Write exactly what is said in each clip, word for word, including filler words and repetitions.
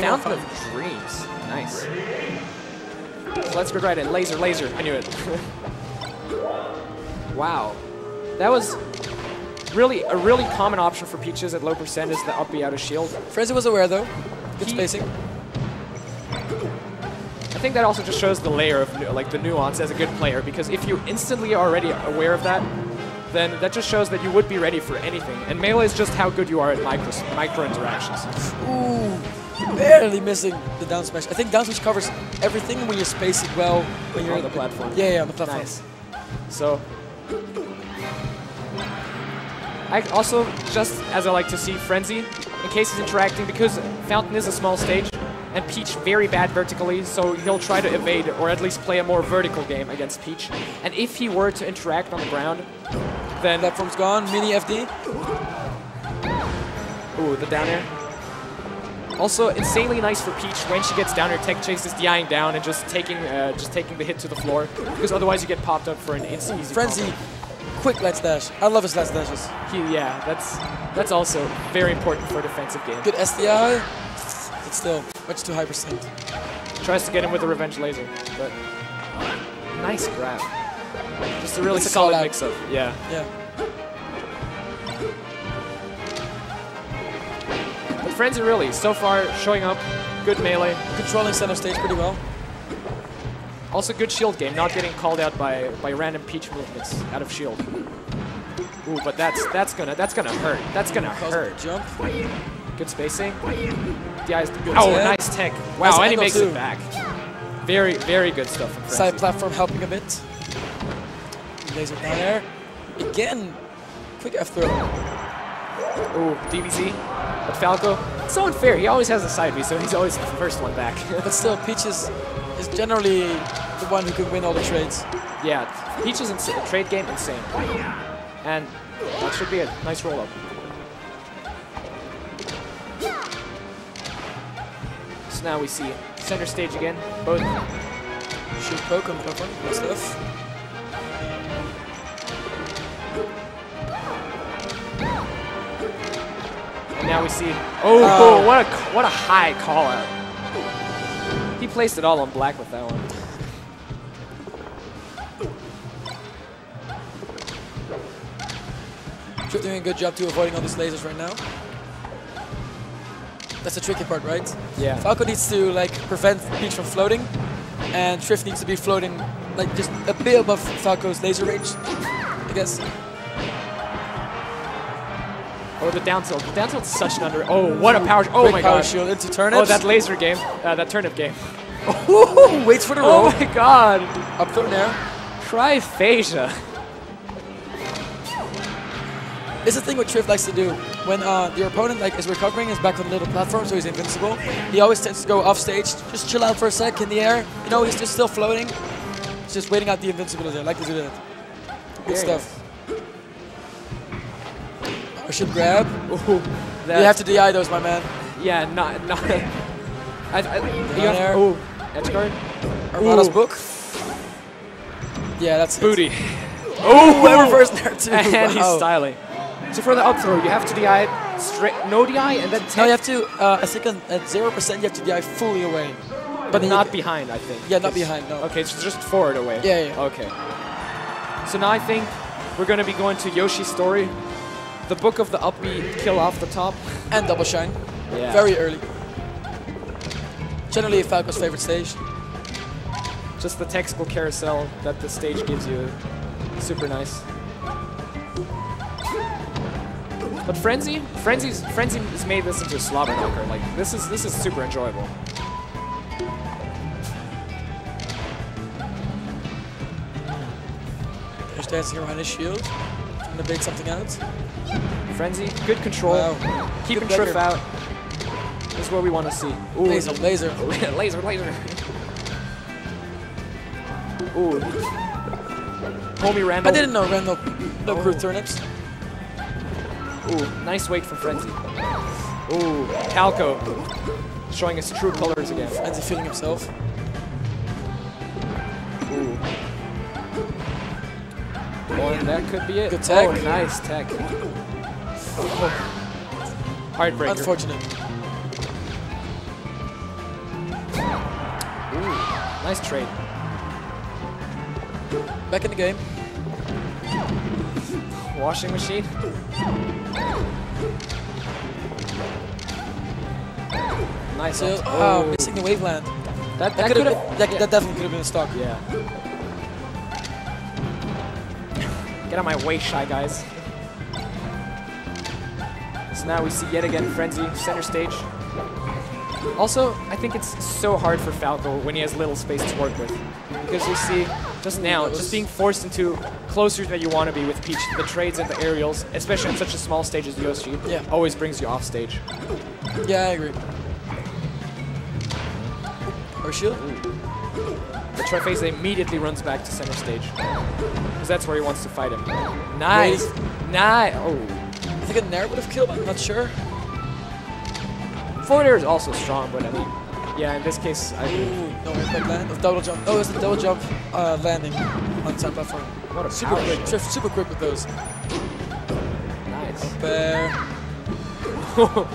Fountain of Dreams. Nice. So let's go right in. Laser, laser. I knew it. Wow. That was really a really common option for Peaches at low percent is the up B out of shield. Frenzy was aware, though. Good he, spacing. I think that also just shows the layer of, like, the nuance as a good player, because if you instantly are already aware of that, then that just shows that you would be ready for anything. And Melee is just how good you are at micro, micro interactions. Ooh, barely missing the down smash. I think down smash covers everything when you space it well. When you're on the platform. Yeah, yeah, on the platform. Nice. So, I also, just as I like to see Frenzy, in case he's interacting, because Fountain is a small stage, and Peach very bad vertically, so he'll try to evade or at least play a more vertical game against Peach. And if he were to interact on the ground, then... Platform's gone, mini F D. Ooh, the down air. Also, insanely nice for Peach when she gets down air tech chase is D I-ing down and just taking uh, just taking the hit to the floor, because otherwise you get popped up for an instant easy Frenzy. Combo. Quick let's dash. I love his let's dashes. He, yeah, that's that's also very important for a defensive game. Good S D I, but still much too high percent. Tries to get him with a revenge laser, but nice grab. Just a really it's solid mix-up. Yeah. Yeah. But Frenzy really, so far, showing up, good melee, controlling center stage pretty well. Also good shield game, not getting called out by by random Peach movements out of shield. Ooh, but that's that's gonna that's gonna hurt. That's gonna hurt. Jump. Good spacing. The eyes. Oh, nice tech. Wow, nice, and he makes too. It back. Very very good stuff. From Frenzy. Side platform helping a bit. Laser down air. Again, quick F throw. Ooh, D B Z. But Falco, it's so unfair. He always has a side B, so he's always the first one back. But still, Peach is, is generally the one who can win all the trades. Yeah, Peach is insane. A trade game insane. And that should be a nice roll up. So now we see center stage again. Both shoot poke on the platform. Good stuff. Now we see. Oh, oh. oh what a what a high call out! He placed it all on black with that one. Trif doing a good job too, avoiding all these lasers right now. That's the tricky part, right? Yeah. Falco needs to like prevent Peach from floating, and Trif needs to be floating like just a bit above Falco's laser range, I guess. Oh, the down tilt. The down tilt's such an under... Oh, what a power... Oh, Big my power god. Shield into turnips. Oh, that laser game. Uh, that turnip game. Oh, waits for the roll. Oh, my god. Up throw now. Trifasia. It's the thing what Trif likes to do. When uh, your opponent like is recovering, is back on the little platform, so he's invincible. He always tends to go off stage. Just chill out for a sec in the air. You know, he's just still floating. He's just waiting out the invincibility. I like to do that. Good there stuff. I should grab. Ooh, you have to D I those, my man. Yeah, not not. I, I, you have, oh, edge guard. Armada's book. Yeah, that's booty. Oh, oh, reverse there too. And wow. He's styling. So for the up throw, you have to D I straight, no D I, and then ten. No, you have to. Uh, I think at zero percent, you have to D I fully away, but not behind. I think. Yeah, not behind. No. Okay, so just forward away. Yeah, yeah. Okay. So now I think we're gonna be going to Yoshi's story. The book of the upbeat kill off the top. And double shine. Yeah. Very early. Generally Falco's favorite stage. Just the tactical carousel that the stage gives you. Super nice. But Frenzy? Frenzy's Frenzy has made this into a slobber knocker. Like this is this is super enjoyable. There's dancing around his shield. Trying to bait something out. Frenzy, good control, wow. Keeping Trif out. This is what we want to see. Ooh. Laser, laser, laser, laser. Ooh. Homie Randall. I didn't know Randall no crude turnips. Ooh, nice wake from Frenzy. Ooh, Falco showing his true colors again. Frenzy feeling himself. Ooh. Oh, and that could be it. Good tech. Oh, nice tech. Heartbreaker. Unfortunate. Nice trade. Back in the game. Washing machine. Nice. So, oh, oh, missing the waveland. That, that, that could have. That, yeah. that definitely could have been stuck. Yeah. Get out of my way, Shy Guys. So now we see yet again Frenzy center stage. Also, I think it's so hard for Falco when he has little space to work with, because you see just now, just being forced into closer than you want to be with Peach, the trades and the aerials, especially on such a small stage as Yoshi, yeah. always brings you off stage. Yeah, I agree. Or shield. The Trifasia immediately runs back to center stage, because that's where he wants to fight him. Nice, nice. Oh, I think a Nair would have killed him. I'm not sure. Forward air is also strong, but I mean, yeah, in this case, I Ooh, no, it's like land, it's double jump. Oh, it's the double jump uh, landing on the side platform. What a super ouch. quick, Trif, super quick with those. Nice. Up there.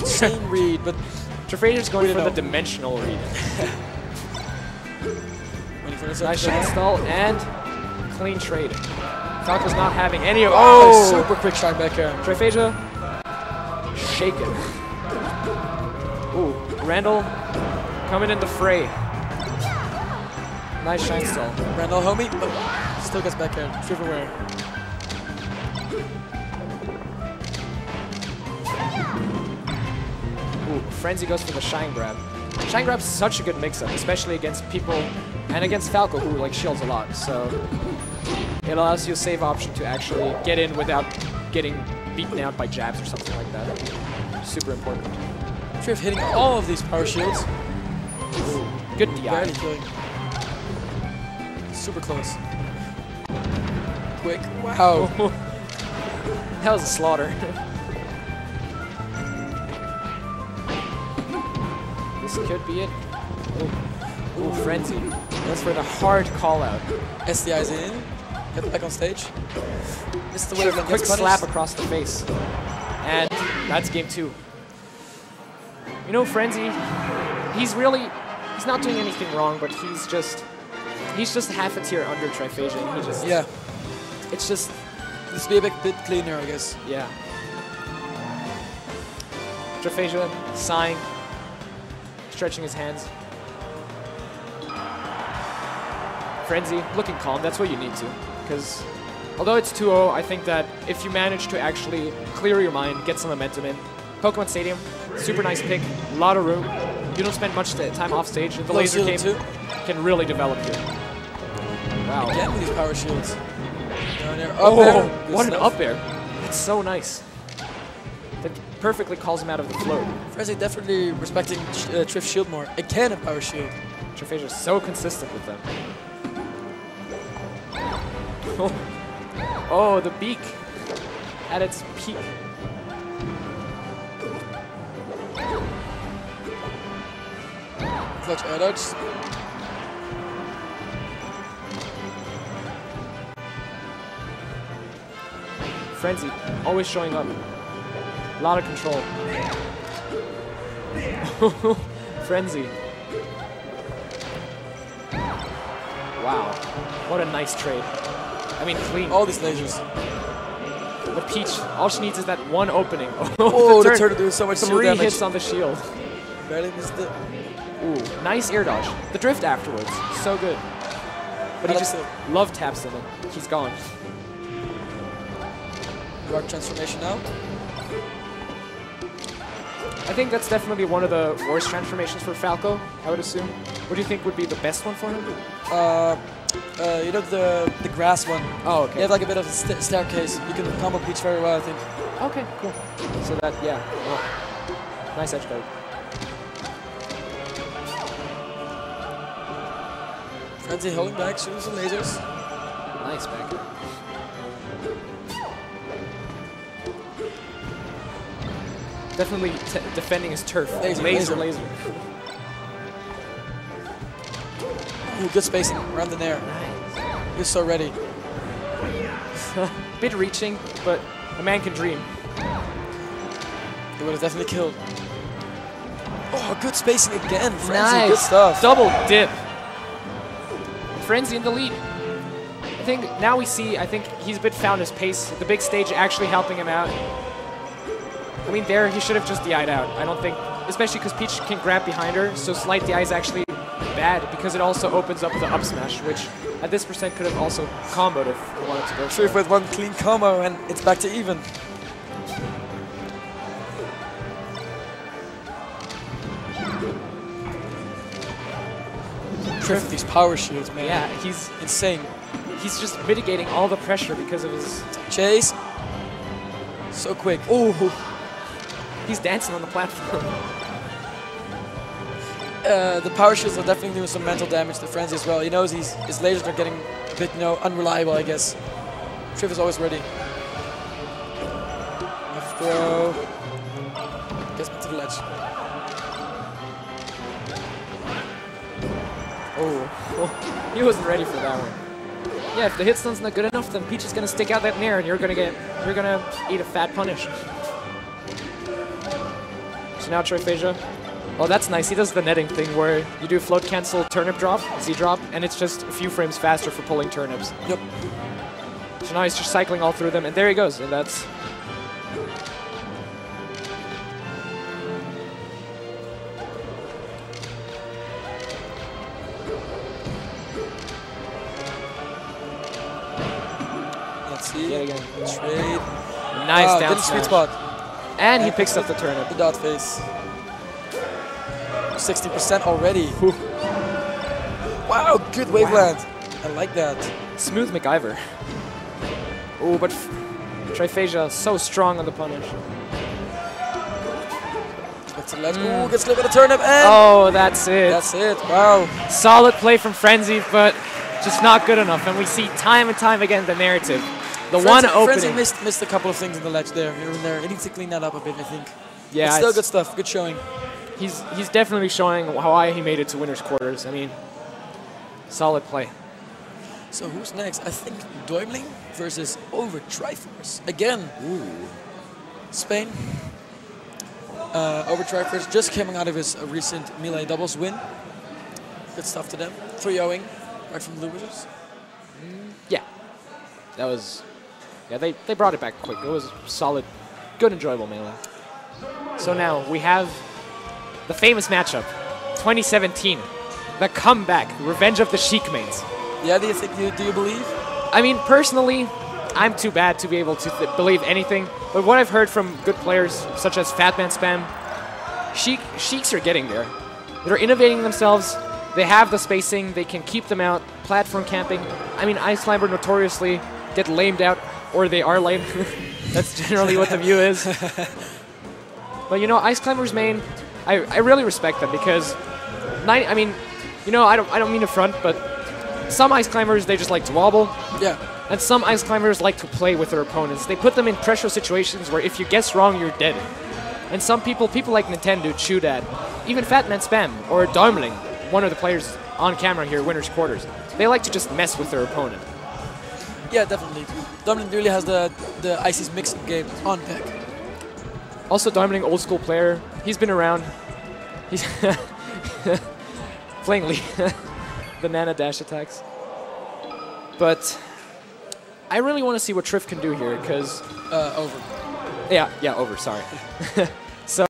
Insane read, but Trifasia's going for know. the dimensional read. Nice shot install and clean trade. Falco's not having any of. Oh, oh, super quick strike back here. Trifasia, shaken. Ooh, Randall coming in the fray. Nice shine stall. Randall, homie, but still gets back in. Trip away. Ooh, Frenzy goes for the shine grab. Shine grab's such a good mix-up, especially against people and against Falco, who like shields a lot. So it allows you a save option to actually get in without getting beaten out by jabs or something like that. Super important. Trif hitting all of these power shields. Ooh, good D I. Super close. Quick. Wow. That was a slaughter. This could be it. Ooh, Ooh Frenzy. That's for the hard call out. S D I's in. Get back on stage. Missed the wave. Quick slap across the face. And that's game two. You know, Frenzy, he's really, he's not doing anything wrong, but he's just, he's just half a tier under Trifasia, and he just, yeah. it's just, this be a bit, bit cleaner, I guess. Yeah. Trifasia, sighing, stretching his hands. Frenzy, looking calm, that's what you need to, because although it's two oh, I think that if you manage to actually clear your mind, get some momentum in, Pokemon Stadium, super nice pick, a lot of room. You don't spend much time off stage, and the laser game can really develop you. Wow. Again with these power shields. Down there, up oh, there. what stuff. an up air. That's so nice. That perfectly calls him out of the float. Frenzy definitely respecting uh, Trif's shield more. Again a power shield. Trifasia is so consistent with them. Oh, oh the beak at its peak. Clutch air dodge. Frenzy, always showing up. A lot of control. Frenzy. Wow, what a nice trade. I mean, clean. All these lasers. But Peach, all she needs is that one opening. Oh, the turtle doing so much shield damage. Three hits on the shield. Barely missed it. Ooh, nice air dodge. The drift afterwards, so good. But he just love taps him and he's gone. Rock transformation now. I think that's definitely one of the worst transformations for Falco, I would assume. What do you think would be the best one for him? Uh, uh, you know the the grass one. Oh, okay. You have like a bit of a st staircase. You can combo Peach very well, I think. Okay, cool. So that, yeah. Well, nice edge guard. Frenzy holding back, shooting some lasers. Nice back. Definitely t defending his turf. Laser, laser, laser. Ooh, good spacing around the Nair. Nice. You're so ready. Bit reaching, but a man can dream. It would have definitely killed. Oh, good spacing again, Frenzy. Nice. Good stuff. Double dip. Frenzy in the lead. I think now we see, I think he's a bit found his pace. The big stage actually helping him out. I mean, there he should have just D I'd out. I don't think, especially because Peach can grab behind her, so slight D I is actually bad because it also opens up the up smash, which at this percent could have also comboed if he wanted to go. True, with one clean combo and it's back to even. Trif, these power shields, man. Yeah, he's insane. He's just mitigating all the pressure because of his chase. So quick. Oh, he's dancing on the platform. Uh, the power shields are definitely doing some mental damage to Frenzy as well. He knows he's, his lasers are getting a bit, you know, unreliable, I guess. Trif is always ready. Left throw. Gets me to the ledge. Oh, well, he wasn't ready for that one. Yeah, if the hit stun's not good enough, then Peach is gonna stick out that nair, and you're gonna get, you're gonna eat a fat punish. So now Trifasia. Oh, that's nice. He does the netting thing where you do float cancel turnip drop, Z drop, and it's just a few frames faster for pulling turnips. Yep. So now he's just cycling all through them, and there he goes, and that's. Trade. Nice wow, down sweet spot. And, and he picks up the turnip. The dot face. sixty percent already. Whew. Wow, good waveland. Wow. I like that. Smooth MacGyver. Oh, but Trifasia so strong on the punish. Mm. Ooh, gets a little bit of turnip and... Oh, that's it. That's it, wow. Solid play from Frenzy, but just not good enough. And we see time and time again the narrative. The Frenzy, one opening. Frenzy missed, missed a couple of things in the ledge there. there. He needs to clean that up a bit, I think. Yeah, it's still it's good stuff. Good showing. He's he's definitely showing why he made it to winner's quarters. I mean, solid play. So who's next? I think Deimling versus Over Triforce again. Ooh. Spain. Uh, Over Triforce just coming out of his uh, recent Melee doubles win. Good stuff to them. three oh-ing right from the losers. Mm, yeah, that was. Yeah, they, they brought it back quick. It was solid, good, enjoyable Melee. So now we have the famous matchup, twenty seventeen, the comeback, Revenge of the Sheik mains. Yeah, do you think, do you, do you believe? I mean, personally, I'm too bad to be able to th believe anything, but what I've heard from good players such as Fat Man Spam, Sheik, Sheiks are getting there. They're innovating themselves, they have the spacing, they can keep them out, platform camping. I mean, Ice Climbers notoriously get lamed out, or they are lame. That's generally what the view is. But you know, Ice Climbers main, I, I really respect them because, nine, I mean, you know, I don't I don't mean to front, but some Ice Climbers, they just like to wobble. Yeah. And some Ice Climbers like to play with their opponents. They put them in pressure situations where if you guess wrong, you're dead. And some people, people like Nintendo, chew that. Even Fat Man Spam or Deimling, one of the players on camera here, winner's quarters, they like to just mess with their opponent. Yeah, definitely. Deimling really has the the Icy's mix-up game on deck. Also, Deimling, old school player. He's been around. He's playing the Nana dash attacks. But I really want to see what Trif can do here, because uh, over. Yeah, yeah, over. Sorry. So.